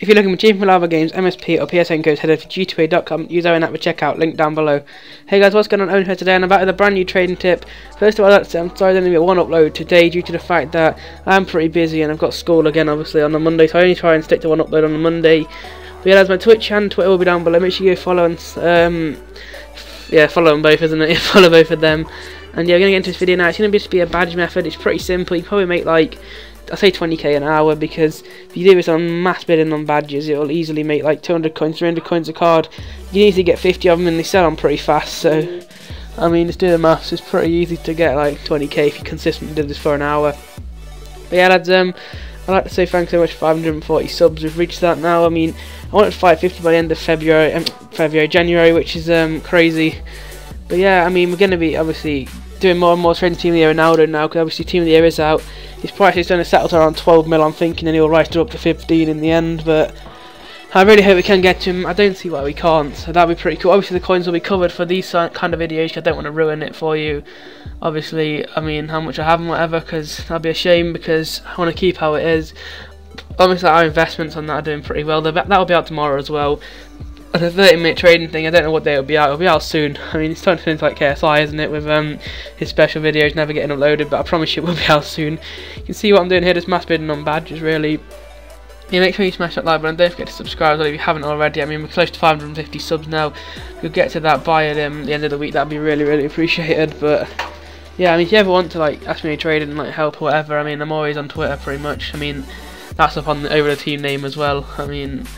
If you're looking for cheap from Lava Games, MSP or PSN codes, head over to g2a.com, use our in-app at checkout, link down below. Hey guys, what's going on? I'm here today and I'm back with a brand new trading tip. First of all, that's it. I'm sorry there's only one upload today due to the fact that I'm pretty busy and I've got school again obviously on a Monday, so I only try and stick to one upload on a Monday. But yeah, guys, my Twitch and Twitter will be down below, make sure you go follow and yeah, follow them both, isn't it? Follow both of them. And yeah, we're going to get into this video now. It's going to just be a badge method. It's pretty simple. You can probably make like, I say 20k an hour, because if you do this on mass bidding on badges, it'll easily make like 200 coins, 300 coins a card. You need to get 50 of them and they sell on pretty fast, so I mean, just do the maths, it's pretty easy to get like 20k if you consistently do this for an hour. But yeah lads, I'd like to say thanks so much for 540 subs, we've reached that now. I mean, I wanted 550 by the end of January, which is crazy. But yeah, I mean, we're going to be obviously doing more and more trading Team of the Year Ronaldo now, because obviously Team of the Year is out. His price is going to settle to around 12 mil, I'm thinking, and he'll rise to up to 15 in the end, but I really hope we can get to him. I don't see why we can't, so that'd be pretty cool. Obviously the coins will be covered for these kind of videos, I don't want to ruin it for you, obviously, I mean, how much I have and whatever, because that'd be a shame, because I want to keep how it is. Obviously our investments on that are doing pretty well, that'll be out tomorrow as well. And the 30-minute trading thing, I don't know what day it'll be out. It'll be out soon. I mean, it's starting to finish like KSI, isn't it? With his special videos never getting uploaded, but I promise you it will be out soon. You can see what I'm doing here, just mass bidding on badges, really. Yeah, make sure you smash that like button. Don't forget to subscribe as well if you haven't already. I mean, we're close to 550 subs now. If you'll get to that by the end of the week, that'd be really, really appreciated. But yeah, I mean, if you ever want to like ask me to trade and like help or whatever, I mean, I'm always on Twitter pretty much. I mean, that's up on the, over the team name as well. I mean.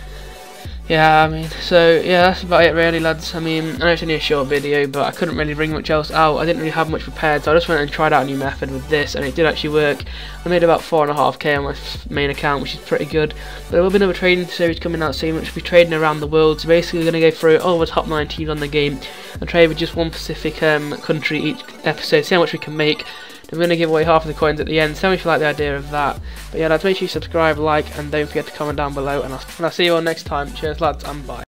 Yeah, I mean, so, yeah, that's about it really, lads. I mean, I know it's only a short video, but I couldn't really bring much else out. I didn't really have much prepared, so I just went and tried out a new method with this, and it did actually work. I made about 4.5k on my main account, which is pretty good. But there will be another trading series coming out soon, which will be trading around the world. So basically, we're going to go through all the top 9 teams on the game, and trade with just one specific country each episode, see how much we can make. I'm going to give away half of the coins at the end, so if you like the idea of that. But yeah lads, make sure you subscribe, like, and don't forget to comment down below, and I'll see you all next time. Cheers lads, and bye.